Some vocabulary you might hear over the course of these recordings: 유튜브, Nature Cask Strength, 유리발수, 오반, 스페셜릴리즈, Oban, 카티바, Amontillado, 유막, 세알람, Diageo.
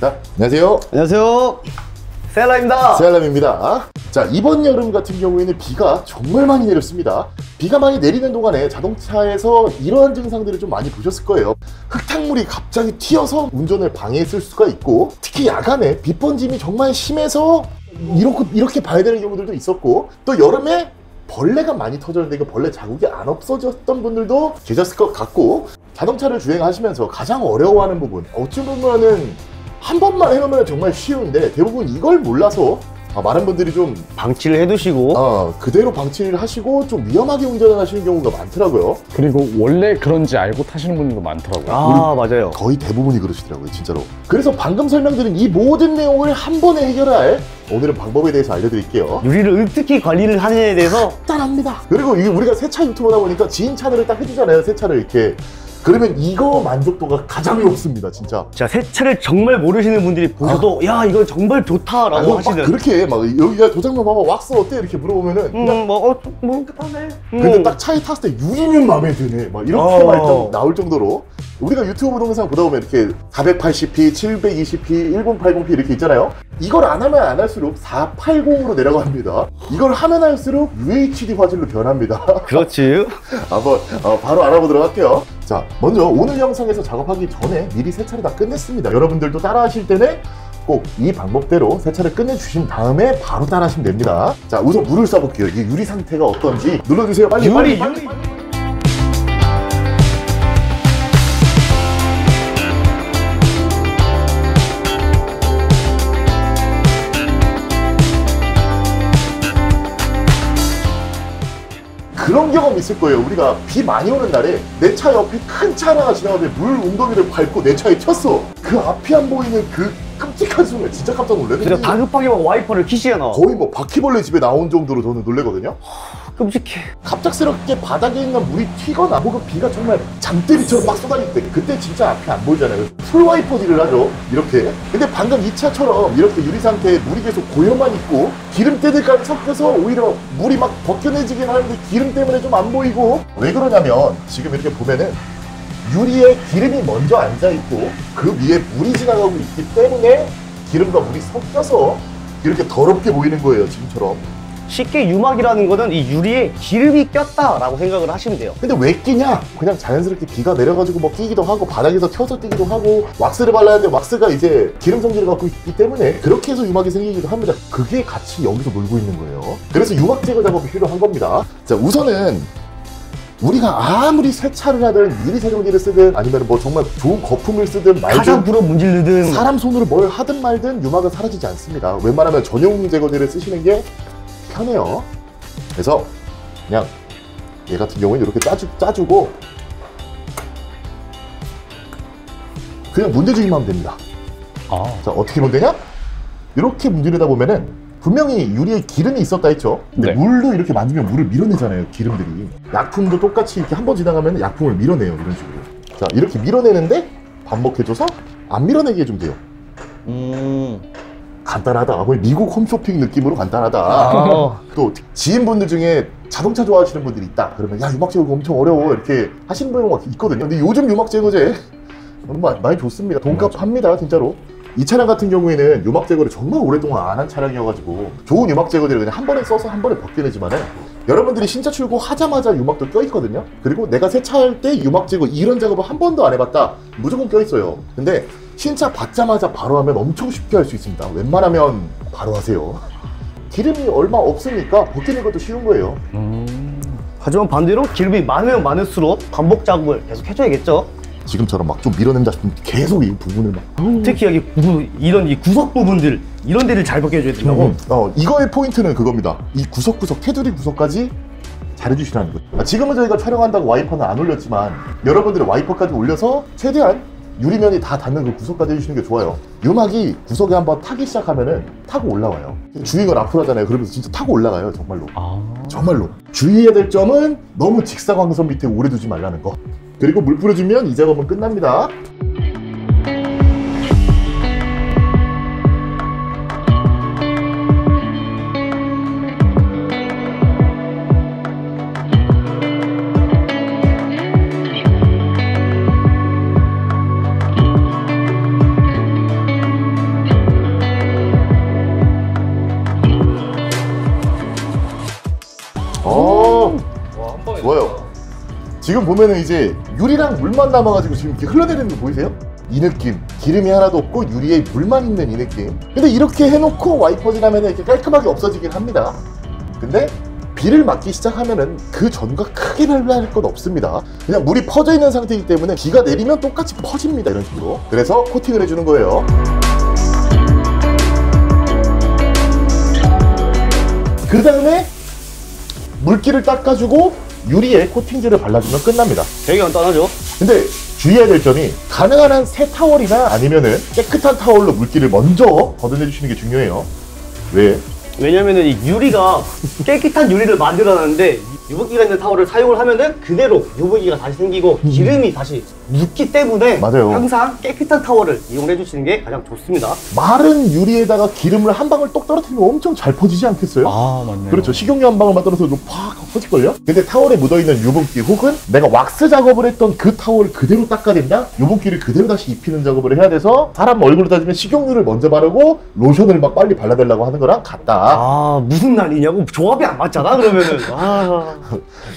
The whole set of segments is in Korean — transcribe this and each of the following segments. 자, 안녕하세요. 안녕하세요. 세알람입니다. 세알람입니다. 자, 이번 여름 같은 경우에는 비가 정말 많이 내렸습니다. 비가 많이 내리는 동안에 자동차에서 이러한 증상들을 좀 많이 보셨을 거예요. 흙탕물이 갑자기 튀어서 운전을 방해했을 수가 있고, 특히 야간에 빗번짐이 정말 심해서 이렇게 봐야 되는 경우들도 있었고, 또 여름에 벌레가 많이 터졌는데 이거 벌레 자국이 안 없어졌던 분들도 계셨을 것 같고, 자동차를 주행하시면서 가장 어려워하는 부분, 어찌 보면은 한 번만 해놓으면 정말 쉬운데 대부분 이걸 몰라서 많은 분들이 좀 방치를 해두시고 그대로 방치를 하시고 좀 위험하게 운전을 하시는 경우가 많더라고요. 그리고 원래 그런지 알고 타시는 분들도 많더라고요. 아, 맞아요. 거의 대부분이 그러시더라고요, 진짜로. 그래서 방금 설명드린 이 모든 내용을 한 번에 해결할 오늘은 방법에 대해서 알려드릴게요. 유리를 으뜩히 관리를 하느냐에 대해서 간단합니다. 그리고 이게 우리가 세차 유튜버다 보니까 지인 차들을 딱 해주잖아요, 세차를 이렇게. 그러면 이거 만족도가 가장 높습니다, 진짜. 자, 세차를 정말 모르시는 분들이 보셔도 야, 이거 정말 좋다라고 하시는. 그렇게 막 여기가 도장면 봐봐, 왁스 어때? 이렇게 물어보면은 깨끗하네. 근데 딱 차에 탔을 때 유리는 마음에 드네, 막 이렇게 말정 나올 정도로. 우리가 유튜브 동영상 보다 보면 이렇게 480p, 720p, 1080p 이렇게 있잖아요. 이걸 안 하면 안 할수록 480으로 내려갑니다. 이걸 하면 할수록 UHD 화질로 변합니다. 그렇지. 한번 바로 알아보도록 할게요. 자, 먼저 오늘 영상에서 작업하기 전에 미리 세차를 다 끝냈습니다. 여러분들도 따라 하실 때는 꼭 이 방법대로 세차를 끝내주신 다음에 바로 따라 하시면 됩니다. 자, 우선 물을 쏴볼게요. 이게 유리 상태가 어떤지 눌러주세요. 빨리 유리. 그런 경험 있을 거예요. 우리가 비 많이 오는 날에 내 차 옆에 큰 차 하나가 지나가는데 물 웅덩이를 밟고 내 차에 튀었어. 그 앞이 안 보이는 그 끔찍한 순간 진짜 깜짝 놀래요. 제가 다급하게 막 와이퍼를 키시잖아. 거의 뭐 바퀴벌레 집에 나온 정도로 저는 놀래거든요. 끔찍해. 갑작스럽게 바닥에 있는 물이 튀거나 혹은 비가 정말 잠때리처럼 막 쏟아질 때, 그때 진짜 앞이 안 보이잖아요. 풀 와이퍼 딜을 하죠, 이렇게. 근데 방금 이 차처럼 이렇게 유리 상태에 물이 계속 고여만 있고 기름때들까지 섞여서 오히려 물이 막 벗겨내지긴 하는데 기름 때문에 좀 안 보이고. 왜 그러냐면 지금 이렇게 보면은 유리에 기름이 먼저 앉아있고 그 위에 물이 지나가고 있기 때문에 기름과 물이 섞여서 이렇게 더럽게 보이는 거예요, 지금처럼. 쉽게 유막이라는 거는 이 유리에 기름이 꼈다라고 생각을 하시면 돼요. 근데 왜 끼냐? 그냥 자연스럽게 비가 내려가지고 뭐 끼기도 하고 바닥에서 튀어서 끼기도 하고 왁스를 발라야 되는데 왁스가 이제 기름 성질을 갖고 있기 때문에 그렇게 해서 유막이 생기기도 합니다. 그게 같이 여기서 놀고 있는 거예요. 그래서 유막 제거 작업이 필요한 겁니다. 자, 우선은 우리가 아무리 세차를 하든 유리 세정제를 쓰든 아니면 뭐 정말 좋은 거품을 쓰든 말든 가장부로 문지르든 사람 손으로 뭘 하든 말든 유막은 사라지지 않습니다. 웬만하면 전용 제거제를 쓰시는 게 편해요. 그래서 그냥 얘 같은 경우는 이렇게 짜주고 그냥 문제주기만 하면 됩니다. 자, 어떻게 보면 되냐? 이렇게 문지르다 보면은 분명히 유리에 기름이 있었다 했죠? 근데 물로 이렇게 만지면 물을 밀어내잖아요, 기름들이. 약품도 똑같이 이렇게 한번 지나가면 약품을 밀어내요, 이런 식으로. 자, 이렇게 밀어내는데 반복해줘서 안 밀어내게 해주면 돼요. 간단하다. 거의 미국 홈쇼핑 느낌으로 간단하다. 또 지인분들 중에 자동차 좋아하시는 분들이 있다 그러면 야, 유막 제거 엄청 어려워 이렇게 하시는 분이 있거든요. 근데 요즘 유막 제거제 많이 좋습니다. 돈값 합니다, 진짜로. 이 차량 같은 경우에는 유막 제거를 정말 오랫동안 안 한 차량이어가지고 좋은 유막 제거제를 그냥 한 번에 써서 한 번에 벗겨내지만은 여러분들이 신차 출고하자마자 유막도 껴있거든요. 그리고 내가 세차할 때 유막 제거 이런 작업을 한 번도 안 해봤다, 무조건 껴있어요. 근데 신차 받자마자 바로 하면 엄청 쉽게 할 수 있습니다. 웬만하면 바로 하세요. 기름이 얼마 없으니까 벗기는 것도 쉬운 거예요. 하지만 반대로 기름이 많으면 많을수록 반복 작업을 계속 해줘야겠죠. 지금처럼 막 좀 밀어낸다 싶으면 계속 이 부분을 막 특히 여기 이런 이 구석 부분들 이런 데를 잘 벗겨줘야 된다고. 이거의 포인트는 그겁니다. 이 구석구석, 테두리 구석까지 잘해주시라는 거예요. 지금은 저희가 촬영한다고 와이퍼는 안 올렸지만 여러분들의 와이퍼까지 올려서 최대한 유리면이 다 닿는 그 구석까지 해주시는 게 좋아요. 유막이 구석에 한번 타기 시작하면은 타고 올라와요. 주행을 앞으로 하잖아요. 그러면서 진짜 타고 올라가요, 정말로. 정말로 주의해야 될 점은 너무 직사광선 밑에 오래 두지 말라는 거. 그리고 물 뿌려주면 이 작업은 끝납니다. 지금 보면은 이제 유리랑 물만 남아가지고 지금 이렇게 흘러내리는 거 보이세요? 이 느낌, 기름이 하나도 없고 유리에 물만 있는 이 느낌. 근데 이렇게 해놓고 와이퍼 지나면 이렇게 깔끔하게 없어지긴 합니다. 근데 비를 맞기 시작하면은 그 전과 크게 달라질 건 없습니다. 그냥 물이 퍼져 있는 상태이기 때문에 비가 내리면 똑같이 퍼집니다, 이런 식으로. 그래서 코팅을 해주는 거예요. 그 다음에 물기를 닦아주고 유리에 코팅제를 발라주면 끝납니다. 되게 간단하죠? 근데 주의해야 될 점이, 가능한 한 새 타월이나 아니면은 깨끗한 타월로 물기를 먼저 걷어내주시는 게 중요해요. 왜? 왜냐면은 이 유리가 깨끗한 유리를 만들어놨는데 유분기가 있는 타월을 사용을 하면은 그대로 유분기가 다시 생기고 기름이 다시 묻기 때문에 맞아요. 항상 깨끗한 타월을 이용해 주시는 게 가장 좋습니다. 마른 유리에다가 기름을 한 방울 똑 떨어뜨리면 엄청 잘 퍼지지 않겠어요? 아 맞네요. 그렇죠. 식용유 한 방울만 떨어뜨려도 팍 퍼질걸요? 근데 타월에 묻어있는 유분기 혹은 내가 왁스 작업을 했던 그 타월을 그대로 닦아낸다? 유분기를 그대로 다시 입히는 작업을 해야 돼서 사람 얼굴로 따지면 식용유를 먼저 바르고 로션을 막 빨리 발라달라고 하는 거랑 같다. 아 무슨 난리냐고, 조합이 안 맞잖아 그러면은. 아.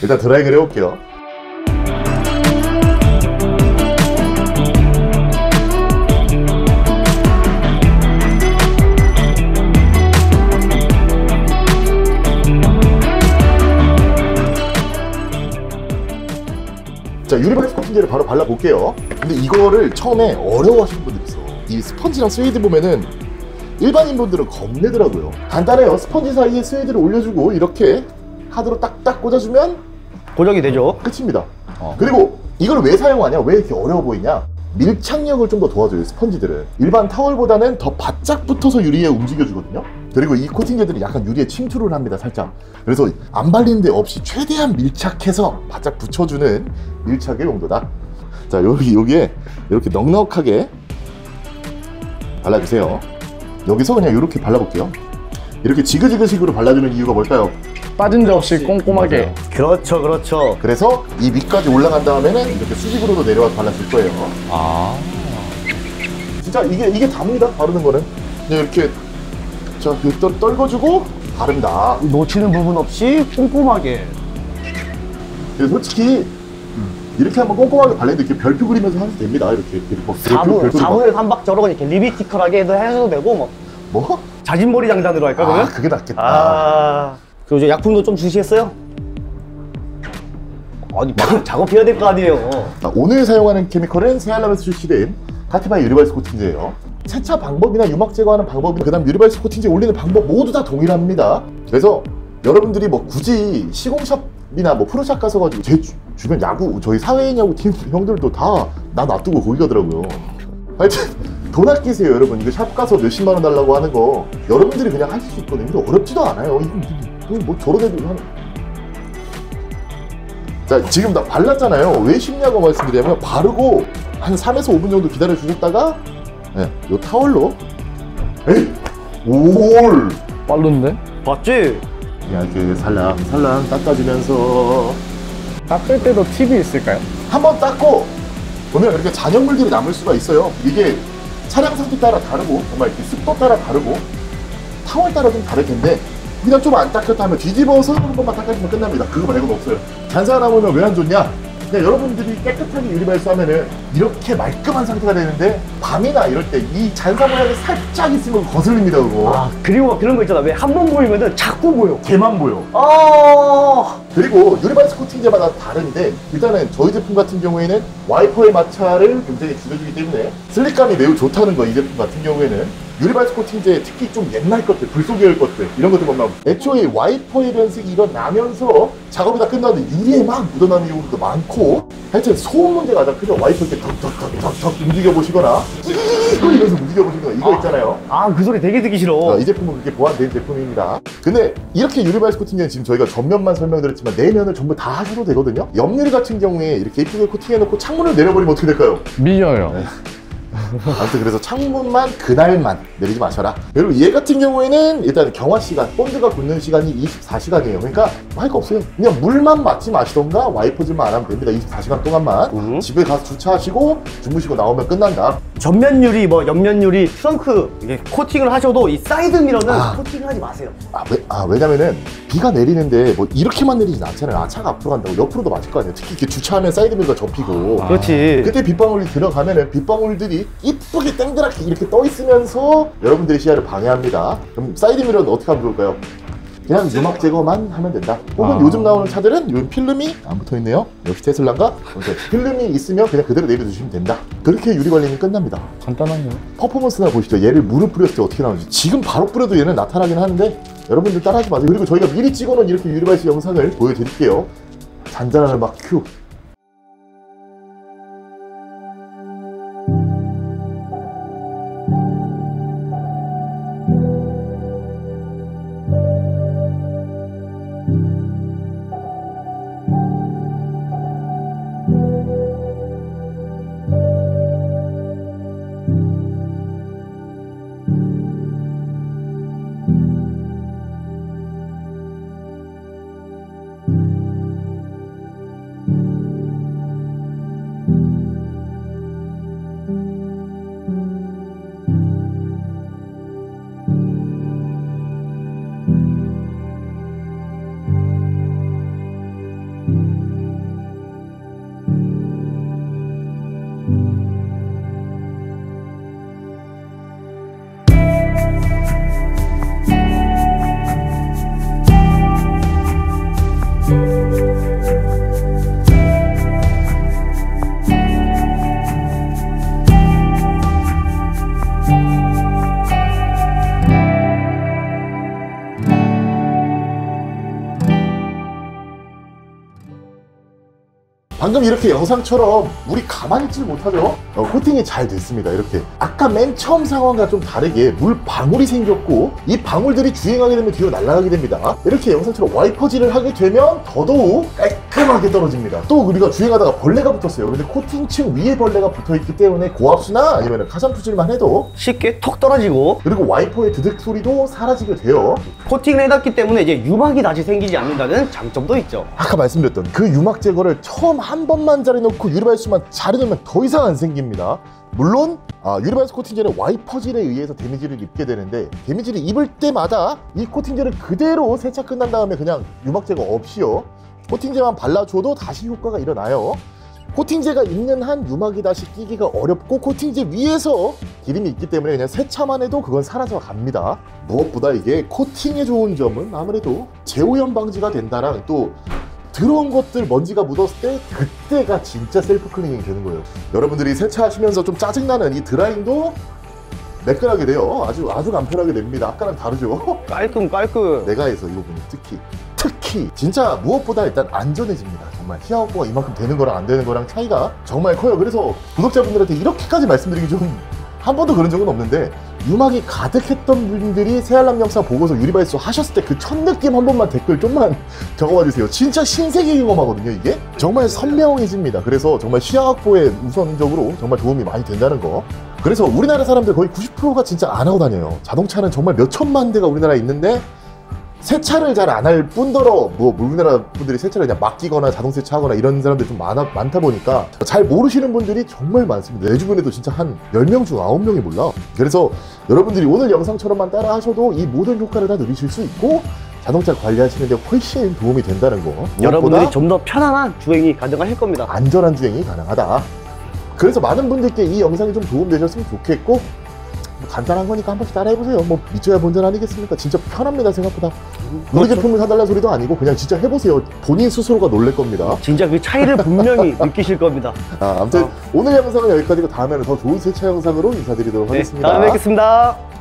일단 드라이기를 해볼게요. 자, 유리발스 코팅제를 바로 발라볼게요. 근데 이거를 처음에 어려워하시는 분들 있어. 이 스펀지랑 스웨이드 보면은 일반인분들은 겁내더라고요. 간단해요. 스펀지 사이에 스웨이드를 올려주고 이렇게 하드로 딱딱 꽂아주면 고정이 되죠. 끝입니다. 그리고 이걸 왜 사용하냐, 왜 이렇게 어려워 보이냐, 밀착력을 좀 더 도와줘요. 스펀지들은 일반 타월보다는 더 바짝 붙어서 유리에 움직여주거든요. 그리고 이 코팅제들이 약간 유리에 침투를 합니다, 살짝. 그래서 안 발리는 데 없이 최대한 밀착해서 바짝 붙여주는 밀착의 용도다. 자, 여기에 이렇게 넉넉하게 발라주세요. 여기서 그냥 이렇게 발라볼게요. 이렇게 지그지그식으로 발라주는 이유가 뭘까요? 빠진 데 없이 꼼꼼하게. 맞아요. 그렇죠, 그렇죠. 그래서 이 밑까지 올라간 다음에는 이렇게 수직으로도 내려와서 발라줄 거예요. 아, 진짜 이게 답니다, 바르는 거는. 그냥 이렇게 자, 떨궈주고 바른다. 놓치는 부분 없이 꼼꼼하게. 솔직히 이렇게 한번 꼼꼼하게 발레도 이렇게 별표 그리면서 하셔도 됩니다. 이렇게 4분의 3박자로 이렇게 리비티컬하게 해도 하셔도 되고. 뭐? 자진머리 장단으로 할까 그러면? 아, 그게 낫겠다. 아... 그리고 이제 약품도 좀 주시겠어요? 아니, 작업해야 될 거 아니에요. 오늘 사용하는 케미컬은 세알람에서 출시된 카티바 유리발스 코팅제예요. 세차 방법이나 유막 제거하는 방법이나 그다음 유리발스 코팅제 올리는 방법 모두 다 동일합니다. 그래서 여러분들이 뭐 굳이 시공샵이나 뭐 프로샵 가서 가지고 제 주변 야구, 저희 사회인 야구 팀 형들도 다 나 놔두고 거기 가더라고요. 하여튼 돈 아끼세요, 여러분. 이거 샵 가서 몇십만 원 달라고 하는 거 여러분들이 그냥 하실 수 있거든요. 어렵지도 않아요. 뭐 저런 애들 하는. 자, 지금 나 발랐잖아요. 왜 쉽냐고 말씀드리면, 바르고 한 3에서 5분 정도 기다려 주셨다가 네, 요 타월로. 에이! 올! 빠른데? 봤지? 야, 이렇게 살랑살랑 닦아주면서. 닦을 때도 팁이 있을까요? 한번 닦고 보면 이렇게 잔여물들이 남을 수가 있어요. 이게 차량 상태 따라 다르고, 정말 이렇게 습도 따라 다르고, 타월 따라 좀 다를 텐데, 그냥 좀 안 닦였다 하면 뒤집어서 한 번만 닦아주면 끝납니다. 그거 말고는 없어요. 잔사 남으면 왜 안 좋냐? 그냥 여러분들이 깨끗하게 유리발수 하면은 이렇게 말끔한 상태가 되는데, 밤이나 이럴 때 이 잔사 모양이 살짝 있으면 거슬립니다, 그거. 아, 그리고 막 그런 거 있잖아. 왜 한 번 보이면은 자꾸 보여. 걔만 보여. 아. 그리고 유리발스 코팅제마다 다른데, 일단은 저희 제품 같은 경우에는 와이퍼의 마찰을 굉장히 줄여주기 때문에 슬립감이 매우 좋다는 거. 이 제품 같은 경우에는 유리발스 코팅제 특히 좀 옛날 것들, 불소계열 것들 이런 것들만 나오고, 애초에 와이퍼의 변색이 일어나면서 작업이 다 끝났는데 유리에 막 묻어나는 경우도 많고, 하여튼 소음 문제가 가장 크죠. 와이퍼 이렇게 덕덕덕덕 움직여보시거나 이러면서 움직여보시거나 이거 있잖아요. 아, 그 소리 되게 듣기 싫어. 이 제품은 그렇게 보완된 제품입니다. 근데 이렇게 유리발스 코팅제는 지금 저희가 전면만 설명드렸지만 내면을 전부 다 하셔도 되거든요. 옆유리 같은 경우에 이렇게 예쁘게 코팅해놓고 창문을 내려버리면 어떻게 될까요? 밀려요. 아무튼 그래서 창문만 그날만 내리지 마셔라. 여러분 얘 같은 경우에는 일단 경화시간, 본드가 굳는 시간이 24시간이에요 그러니까 할 거 없어요. 그냥 물만 맞지 마시던가 와이퍼질만 안 하면 됩니다. 24시간 동안만. 집에 가서 주차하시고 주무시고 나오면 끝난다. 전면유리, 뭐 옆면유리, 트렁크 이게 코팅을 하셔도 이 사이드 미러는 코팅을 하지 마세요. 왜냐면은 비가 내리는데 뭐 이렇게만 내리진 않잖아요. 차가 앞으로 간다고 옆으로도 맞을 거 아니에요. 특히 이렇게 주차하면 사이드 미러가 접히고. 그렇지. 그때 빗방울이 들어가면은 빗방울들이 이쁘게 땡그랗게 이렇게 떠 있으면서 여러분들의 시야를 방해합니다. 그럼 사이드 미러는 어떻게 하면 좋을까요? 그냥 유막 제거만 하면 된다. 혹은 요즘 나오는 차들은 요 필름이 안 붙어 있네요. 역시 테슬라인가? 필름이 있으면 그냥 그대로 내려주시면 된다. 그렇게 유리 관리는 끝납니다. 간단하네요. 퍼포먼스나 보시죠. 얘를 물을 뿌렸을 때 어떻게 나오는지. 지금 바로 뿌려도 얘는 나타나긴 하는데 여러분들 따라하지 마세요. 그리고 저희가 미리 찍어놓은 이렇게 유리 발수 영상을 보여드릴게요. 잔잔한 음악 큐. 방금 이렇게 영상처럼 물이 가만히 있질 못하죠? 코팅이 잘 됐습니다. 이렇게 아까 맨 처음 상황과 좀 다르게 물 방울이 생겼고 이 방울들이 주행하게 되면 뒤로 날아가게 됩니다. 이렇게 영상처럼 와이퍼질을 하게 되면 더더욱 깔끔하게 떨어집니다. 또 우리가 주행하다가 벌레가 붙었어요. 근데 코팅층 위에 벌레가 붙어있기 때문에 고압수나 아니면 가샴푸질만 해도 쉽게 턱 떨어지고 그리고 와이퍼의 드득 소리도 사라지게 돼요. 코팅을 해놨기 때문에 이제 유막이 다시 생기지 않는다는 장점도 있죠. 아까 말씀드렸던 그 유막 제거를 처음 한 번만 자리 놓고 유리발수만 자리 놓으면 더 이상 안 생깁니다. 물론 유리발수 코팅젤은 와이퍼질에 의해서 데미지를 입게 되는데 데미지를 입을 때마다 이 코팅젤을 그대로 세차 끝난 다음에 그냥 유막 제거 없이요 코팅제만 발라줘도 다시 효과가 일어나요. 코팅제가 있는 한 유막이 다시 끼기가 어렵고 코팅제 위에서 기름이 있기 때문에 그냥 세차만 해도 그건 사라져 갑니다. 무엇보다 이게 코팅의 좋은 점은 아무래도 재오염 방지가 된다랑 또 들어온 것들 먼지가 묻었을 때 그때가 진짜 셀프 클리닝이 되는 거예요. 여러분들이 세차하시면서 좀 짜증나는 이 드라잉도 매끈하게 돼요. 아주 간편하게 됩니다. 아까랑 다르죠? 깔끔깔끔. 내가에서 이 부분은 특히 진짜 무엇보다 일단 안전해집니다. 정말 히아우코가 이만큼 되는 거랑 안 되는 거랑 차이가 정말 커요. 그래서 구독자분들한테 이렇게까지 말씀드리기 좀 한 번도 그런 적은 없는데 유막이 가득했던 분들이 새알람 영상 보고서 유리발수 하셨을 때 그 첫 느낌 한 번만 댓글 좀만 적어봐주세요. 진짜 신세계 경험하거든요. 이게 정말 선명해집니다. 그래서 정말 시야 확보에 우선적으로 정말 도움이 많이 된다는 거. 그래서 우리나라 사람들 거의 90%가 진짜 안 하고 다녀요. 자동차는 정말 몇 천만 대가 우리나라에 있는데 세차를 잘 안 할 뿐더러 뭐 우리나라 분들이 세차를 그냥 맡기거나 자동세차하거나 이런 사람들이 좀 많다 보니까 잘 모르시는 분들이 정말 많습니다. 내 주변에도 진짜 한 10명 중 9명이 몰라. 그래서 여러분들이 오늘 영상처럼만 따라 하셔도 이 모든 효과를 다 누리실 수 있고 자동차 관리하시는 데 훨씬 도움이 된다는 거. 여러분들이 좀 더 편안한 주행이 가능할 겁니다. 안전한 주행이 가능하다. 그래서 많은 분들께 이 영상이 좀 도움되셨으면 좋겠고 간단한 거니까 한 번씩 따라해보세요. 뭐 미쳐야 본전 아니겠습니까? 진짜 편합니다. 생각보다 우리 제품을 사달라는 소리도 아니고 그냥 진짜 해보세요. 본인 스스로가 놀랄 겁니다. 진짜 그 차이를 분명히 느끼실 겁니다. 아무튼 오늘 영상은 여기까지고 다음에는 더 좋은 세차 영상으로 인사드리도록 하겠습니다. 다음에 뵙겠습니다.